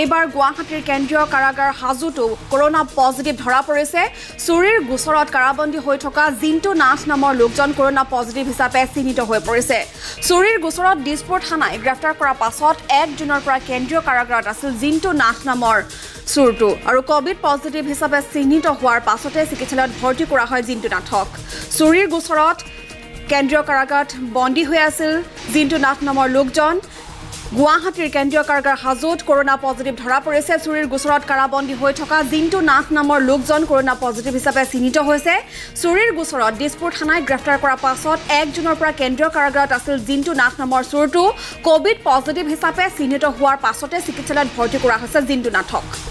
এবাৰ গুৱাহাটীৰ কেন্দ্ৰীয় কাৰাগাৰ হাজুটো কৰ'না পজিটিভ ধৰা পৰিছে চুৰিৰ গুছৰত কাৰাবন্দী হৈ থকা জিন্টু নাথ নামৰ লোকজন কৰ'না পজিটিভ হিচাপে চিহ্নিত হৈ পৰিছে চুৰিৰ গুছৰত দিছপুৰ থানায় গ্ৰেফতাৰ কৰা পাছত 1 জুনৰ পৰা কেন্দ্ৰীয় কাৰাগাৰত আছিল জিন্টু নাথ নামৰ চুৰটো আৰু কোভিড পজিটিভ হিচাপে চিহ্নিত হোৱাৰ পাছতে চিকিৎসালয়ত ভৰ্তি কৰা হয় জিন্টু নাথক চুৰিৰ গুছৰত কেন্দ্ৰীয় কাৰাগাৰত বন্দী হৈ আছিল জিন্টু নাথ নামৰ লোকজন Guwahati Kendriya Karagar Hazut Corona positive dhara porise Surir Gusarat karabondi hoi thoka Zintu Nath namor lokjon Corona positive hisabe sinito hoise Surir Gusarat Dispur Thanai graftar kora pasot 1 junor pora Kendriya Karagar asil Zintu Nath namor surtu covid positive hisabe sinito hoar pasote chikitsalat bhorti kora hoise Zintu Nathok